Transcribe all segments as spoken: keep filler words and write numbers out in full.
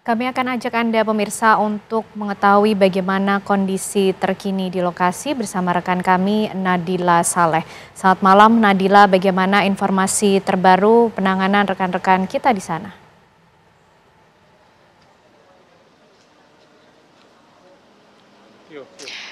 Kami akan ajak Anda pemirsa untuk mengetahui bagaimana kondisi terkini di lokasi bersama rekan kami Nadila Saleh. Selamat malam Nadila, bagaimana informasi terbaru penanganan rekan-rekan kita di sana?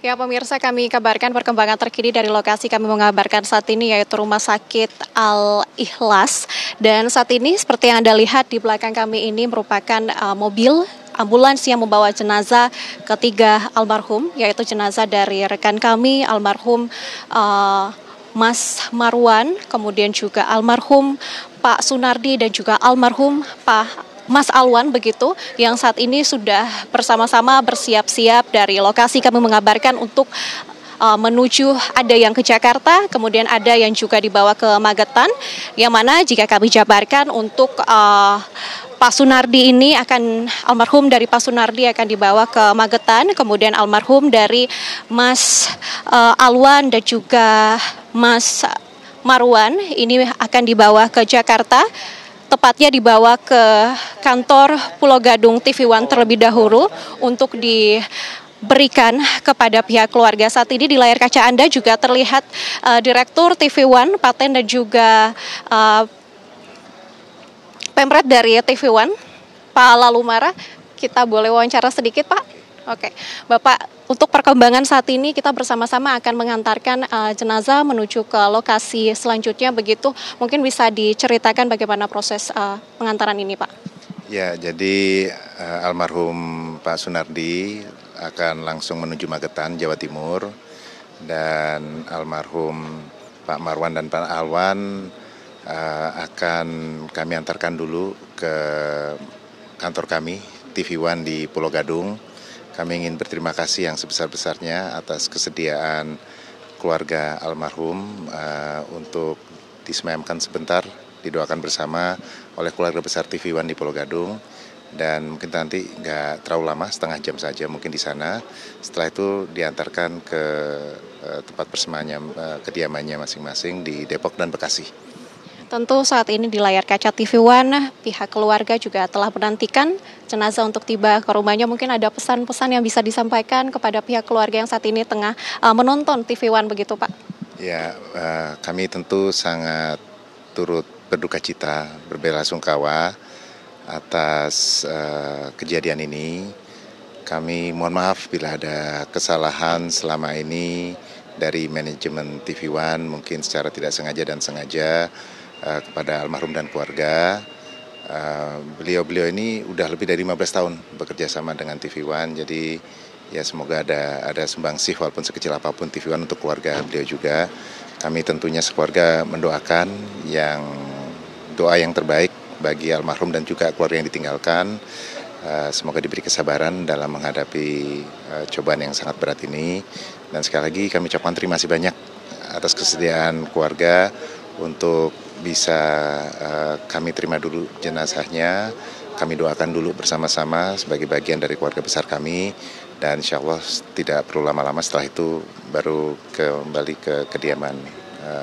Ya pemirsa, kami kabarkan perkembangan terkini dari lokasi kami mengabarkan saat ini, yaitu Rumah Sakit Al-Ikhlas. Dan saat ini seperti yang Anda lihat di belakang kami ini merupakan uh, mobil ambulans yang membawa jenazah ketiga almarhum, yaitu jenazah dari rekan kami almarhum uh, Mas Marwan, kemudian juga almarhum Pak Sunardi dan juga almarhum Pak Mas Alwan begitu, yang saat ini sudah bersama-sama bersiap-siap dari lokasi kami mengabarkan untuk uh, menuju, ada yang ke Jakarta, kemudian ada yang juga dibawa ke Magetan, yang mana jika kami jabarkan untuk uh, Pak Sunardi ini akan, almarhum dari Pak Sunardi akan dibawa ke Magetan, kemudian almarhum dari Mas uh, Alwan dan juga Mas Marwan ini akan dibawa ke Jakarta. Tepatnya dibawa ke kantor Pulogadung T V One terlebih dahulu untuk diberikan kepada pihak keluarga. Saat ini di layar kaca Anda juga terlihat uh, Direktur T V One, Paten dan juga uh, Pemret dari T V One, Pak Lalu Mara. Kita boleh wawancara sedikit Pak? Oke, Bapak. Untuk perkembangan saat ini kita bersama-sama akan mengantarkan uh, jenazah menuju ke lokasi selanjutnya begitu. Mungkin bisa diceritakan bagaimana proses uh, pengantaran ini Pak? Ya, jadi uh, almarhum Pak Sunardi akan langsung menuju Magetan, Jawa Timur. Dan almarhum Pak Marwan dan Pak Alwan uh, akan kami antarkan dulu ke kantor kami T V One di Pulogadung. Kami ingin berterima kasih yang sebesar-besarnya atas kesediaan keluarga almarhum uh, untuk disemayamkan sebentar, didoakan bersama oleh keluarga besar T V One di Pulogadung. Dan mungkin nanti nggak terlalu lama, setengah jam saja mungkin di sana. Setelah itu diantarkan ke uh, tempat persemayaman uh, kediamannya masing-masing di Depok dan Bekasi. Tentu saat ini di layar kaca T V One, pihak keluarga juga telah menantikan jenazah untuk tiba ke rumahnya. Mungkin ada pesan-pesan yang bisa disampaikan kepada pihak keluarga yang saat ini tengah uh, menonton T V One begitu Pak? Ya, uh, kami tentu sangat turut berduka cita, berbelasungkawa atas uh, kejadian ini. Kami mohon maaf bila ada kesalahan selama ini dari manajemen T V One, mungkin secara tidak sengaja dan sengaja. Kepada almarhum dan keluarga, beliau-beliau ini udah lebih dari lima belas tahun bekerja sama dengan T V One, jadi ya semoga ada ada sumbangsih walaupun sekecil apapun T V One untuk keluarga beliau juga. Kami tentunya sekeluarga mendoakan yang doa yang terbaik bagi almarhum dan juga keluarga yang ditinggalkan. Semoga diberi kesabaran dalam menghadapi cobaan yang sangat berat ini. Dan sekali lagi kami ucapkan terima kasih banyak atas kesediaan keluarga untuk bisa uh, kami terima dulu jenazahnya, kami doakan dulu bersama-sama sebagai bagian dari keluarga besar kami, dan insya Allah tidak perlu lama-lama, setelah itu baru kembali ke kediaman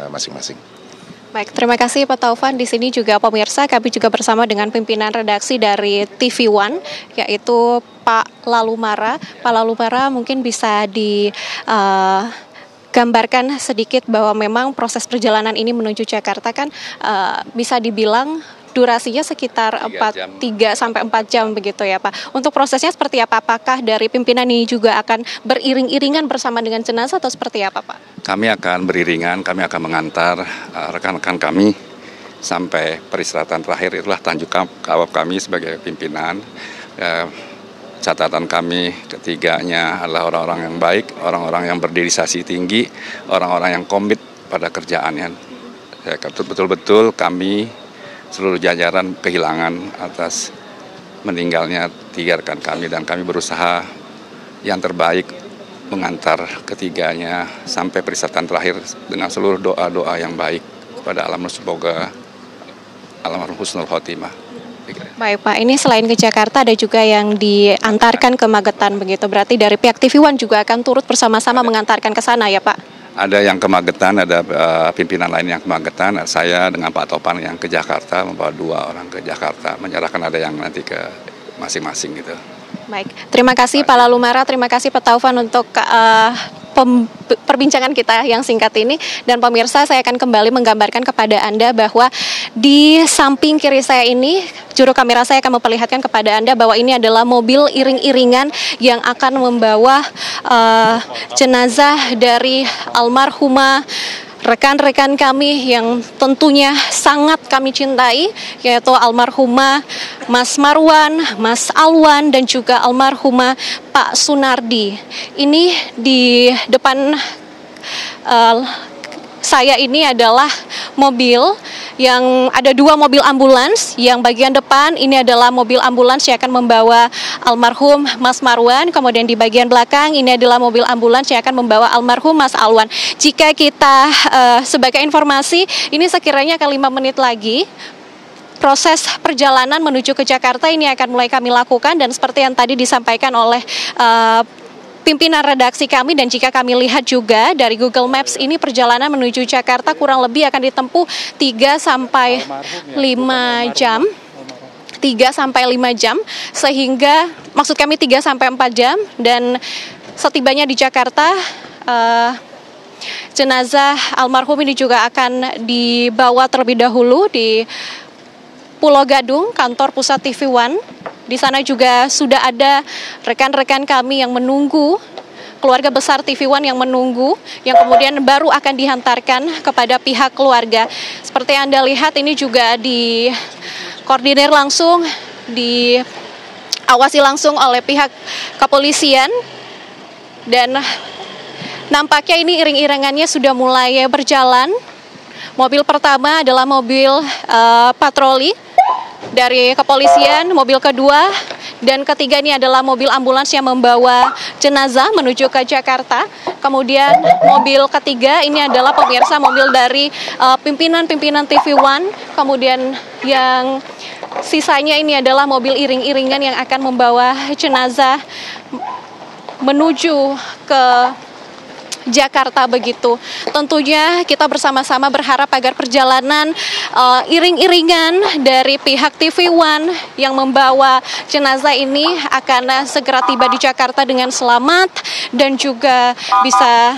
masing-masing. Uh, Baik, terima kasih Pak Taufan. Di sini juga pemirsa, kami juga bersama dengan pimpinan redaksi dari T V One, yaitu Pak Lalu Mara. Pak Lalu Mara mungkin bisa di... Uh, gambarkan sedikit bahwa memang proses perjalanan ini menuju Jakarta kan uh, bisa dibilang durasinya sekitar tiga sampai empat jam begitu ya Pak. Untuk prosesnya seperti apa? Apakah dari pimpinan ini juga akan beriring-iringan bersama dengan jenazah atau seperti apa Pak? Kami akan beriringan, kami akan mengantar rekan-rekan uh, kami sampai peristirahatan terakhir, itulah tanjuk jawab kami sebagai pimpinan. Uh, Catatan kami ketiganya adalah orang-orang yang baik, orang-orang yang berderisasi tinggi, orang-orang yang komit pada kerjaannya. Betul-betul kami seluruh jajaran kehilangan atas meninggalnya tiga rekan kami, dan kami berusaha yang terbaik mengantar ketiganya sampai peristirahatan terakhir dengan seluruh doa-doa yang baik kepada alam semoga almarhum husnul khotimah. Baik Pak, ini selain ke Jakarta ada juga yang diantarkan ke Magetan begitu, berarti dari pihak T V One juga akan turut bersama-sama mengantarkan ke sana ya Pak? Ada yang ke Magetan, ada uh, pimpinan lain yang ke Magetan, saya dengan Pak Topan yang ke Jakarta, membawa dua orang ke Jakarta, menyerahkan ada yang nanti ke masing-masing gitu. Baik, terima kasih Pak Lalu Mara, terima kasih Pak Taufan untuk uh, perbincangan kita yang singkat ini. Dan pemirsa, saya akan kembali menggambarkan kepada Anda bahwa di samping kiri saya ini, juru kamera saya akan memperlihatkan kepada Anda bahwa ini adalah mobil iring-iringan yang akan membawa uh, jenazah dari almarhumah rekan-rekan kami yang tentunya sangat kami cintai, yaitu almarhumah Mas Marwan, Mas Alwan, dan juga almarhumah Pak Sunardi. Ini di depan uh, saya ini adalah mobil yang ada dua mobil ambulans. Yang bagian depan ini adalah mobil ambulans yang akan membawa almarhum Mas Marwan. Kemudian di bagian belakang ini adalah mobil ambulans yang akan membawa almarhum Mas Alwan. Jika kita uh, sebagai informasi, ini sekiranya akan lima menit lagi proses perjalanan menuju ke Jakarta ini akan mulai kami lakukan. Dan seperti yang tadi disampaikan oleh uh, pimpinan redaksi kami, dan jika kami lihat juga dari Google Maps, ini perjalanan menuju Jakarta kurang lebih akan ditempuh tiga sampai lima jam. tiga sampai lima jam, sehingga maksud kami tiga sampai empat jam, dan setibanya di Jakarta uh, jenazah almarhum ini juga akan dibawa terlebih dahulu di Pulogadung, kantor pusat T V One. Di sana juga sudah ada rekan-rekan kami yang menunggu, keluarga besar T V One yang menunggu, yang kemudian baru akan dihantarkan kepada pihak keluarga. Seperti yang Anda lihat, ini juga dikoordinir langsung, diawasi langsung oleh pihak kepolisian, dan nampaknya ini iring-iringannya sudah mulai berjalan. Mobil pertama adalah mobil uh, patroli dari kepolisian, mobil kedua dan ketiga ini adalah mobil ambulans yang membawa jenazah menuju ke Jakarta. Kemudian mobil ketiga ini adalah pemirsa mobil dari pimpinan-pimpinan uh, T V One. Kemudian yang sisanya ini adalah mobil iring-iringan yang akan membawa jenazah menuju ke Jakarta begitu. Tentunya kita bersama-sama berharap agar perjalanan uh, iring-iringan dari pihak T V One yang membawa jenazah ini akan segera tiba di Jakarta dengan selamat dan juga bisa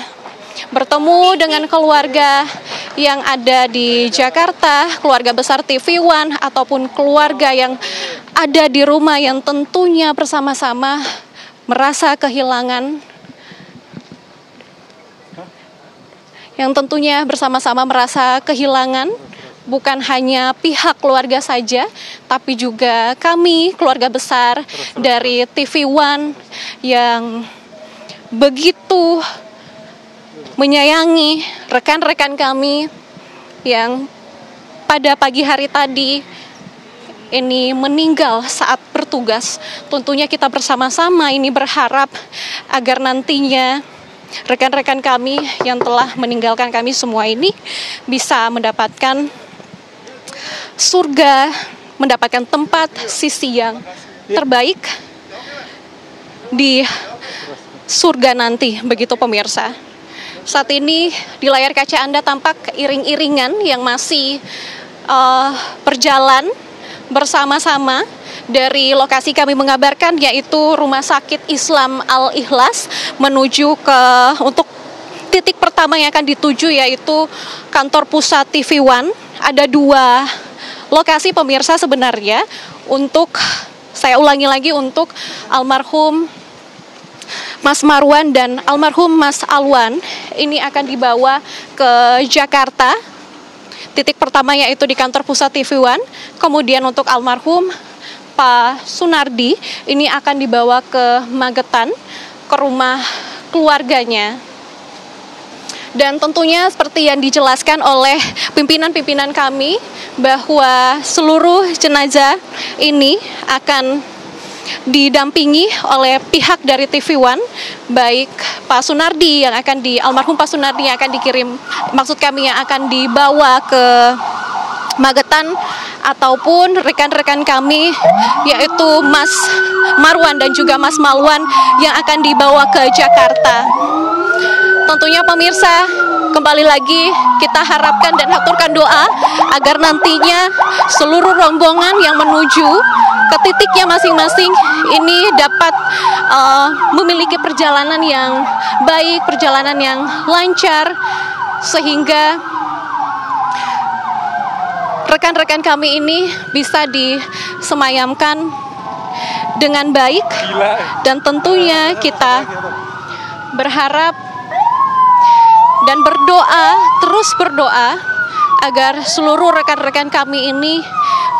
bertemu dengan keluarga yang ada di Jakarta, keluarga besar T V One ataupun keluarga yang ada di rumah yang tentunya bersama-sama merasa kehilangan, yang tentunya bersama-sama merasa kehilangan bukan hanya pihak keluarga saja, tapi juga kami keluarga besar dari T V One yang begitu menyayangi rekan-rekan kami yang pada pagi hari tadi ini meninggal saat bertugas. Tentunya kita bersama-sama ini berharap agar nantinya rekan-rekan kami yang telah meninggalkan kami semua ini bisa mendapatkan surga, mendapatkan tempat sisi yang terbaik di surga nanti, begitu pemirsa. Saat ini di layar kaca Anda tampak iring-iringan yang masih uh, berjalan bersama-sama. Dari lokasi kami mengabarkan yaitu Rumah Sakit Islam Al-Ikhlas menuju ke untuk titik pertama yang akan dituju yaitu kantor pusat T V One. Ada dua lokasi pemirsa sebenarnya, untuk saya ulangi lagi, untuk almarhum Mas Marwan dan almarhum Mas Alwan ini akan dibawa ke Jakarta. Titik pertama yaitu di kantor pusat T V One. Kemudian untuk almarhum Pak Sunardi ini akan dibawa ke Magetan, ke rumah keluarganya. Dan tentunya seperti yang dijelaskan oleh pimpinan-pimpinan kami bahwa seluruh jenazah ini akan didampingi oleh pihak dari T V One, baik Pak Sunardi yang akan di almarhum Pak Sunardi yang akan dikirim, maksud kami yang akan dibawa ke Magetan, ataupun rekan-rekan kami yaitu Mas Marwan dan juga Mas Malwan yang akan dibawa ke Jakarta. Tentunya pemirsa, kembali lagi kita harapkan dan haturkan doa agar nantinya seluruh rombongan yang menuju ke titiknya masing-masing ini dapat uh, memiliki perjalanan yang baik, perjalanan yang lancar, sehingga rekan-rekan kami ini bisa disemayamkan dengan baik. Dan tentunya kita berharap dan berdoa, terus berdoa agar seluruh rekan-rekan kami ini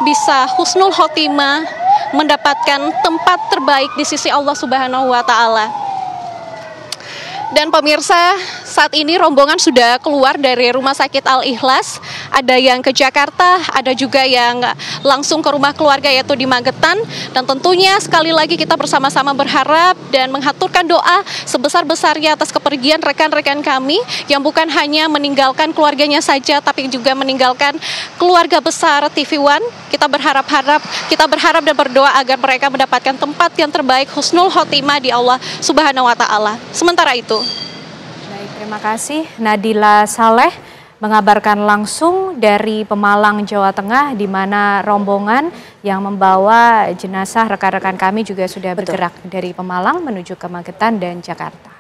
bisa husnul khotimah, mendapatkan tempat terbaik di sisi Allah Subhanahu wa Ta'ala. Dan pemirsa, saat ini rombongan sudah keluar dari Rumah Sakit Al-Ikhlas. Ada yang ke Jakarta, ada juga yang langsung ke rumah keluarga yaitu di Magetan. Dan tentunya sekali lagi kita bersama-sama berharap dan menghaturkan doa sebesar-besarnya atas kepergian rekan-rekan kami yang bukan hanya meninggalkan keluarganya saja, tapi juga meninggalkan keluarga besar T V One. Kita berharap-harap, kita berharap dan berdoa agar mereka mendapatkan tempat yang terbaik, husnul khotimah di Allah Subhanahu wa Ta'ala. Sementara itu, baik, terima kasih Nadila Saleh mengabarkan langsung dari Pemalang, Jawa Tengah, di mana rombongan yang membawa jenazah rekan-rekan kami juga sudah Betul. bergerak dari Pemalang menuju ke Magetan dan Jakarta.